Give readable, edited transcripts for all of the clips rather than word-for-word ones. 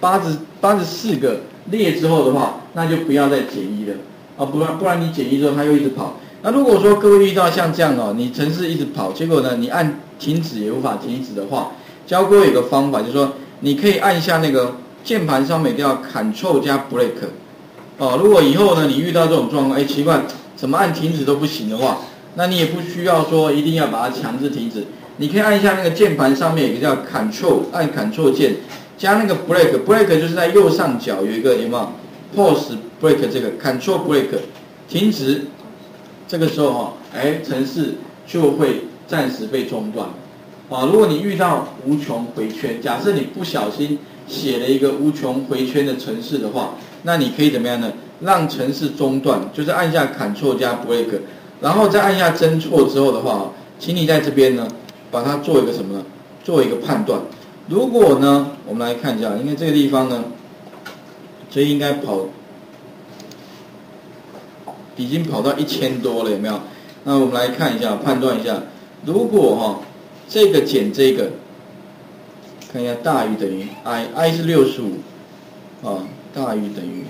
84个列之后的话，那就不要再减一了啊，不然你减一之后它又一直跑。那如果说各位遇到像这样哦，你程式一直跑，结果呢你按停止也无法停止的话，教各位有个方法，就是说你可以按一下那个键盘上面叫 Ctrl 加 Break 哦。如果以后呢你遇到这种状况，哎奇怪，怎么按停止都不行的话，那你也不需要说一定要把它强制停止，你可以按一下那个键盘上面有个叫 Ctrl， 按 Ctrl 键加那个 Break 就是在右上角有一个有没有 Pause Break 这个 Ctrl Break 停止。这个时候哈，哎，程式就会暂时被中断，啊，如果你遇到无穷回圈，假设你不小心写了一个无穷回圈的程式的话，那你可以怎么样呢？让程式中断，就是按下 Ctrl 加 Break， 然后再按下侦错之后的话，请你在这边呢，把它做一个什么呢？做一个判断。如果呢，我们来看一下，因为这个地方呢，这应该跑。已经跑到1000多了，有没有？那我们来看一下，判断一下。如果哈、哦，这个减这个，看一下大于等于 i 是65，啊，大于等于，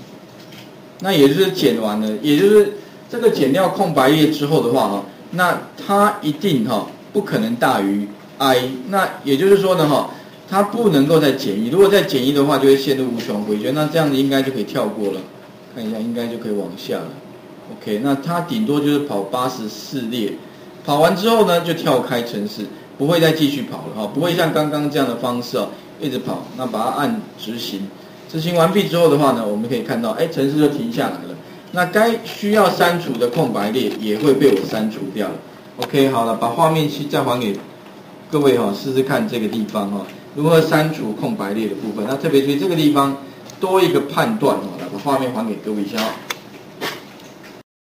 那也就是减完了，也就是这个减掉空白页之后的话哈，那它一定哈、哦、不可能大于 i， 那也就是说呢哈，它不能够再减一，如果再减一的话，就会陷入无穷回圈。那这样子应该就可以跳过了，看一下应该就可以往下了。OK， 那它顶多就是跑84列，跑完之后呢就跳开程式，不会再继续跑了哈，不会像刚刚这样的方式哦，一直跑。那把它按执行，执行完毕之后的话呢，我们可以看到，哎，程式就停下来了。那该需要删除的空白列也会被我删除掉了。OK， 好了，把画面再还给各位哈，试试看这个地方哈，如何删除空白列的部分。那特别注意这个地方多一个判断哈，来把画面还给各位一下。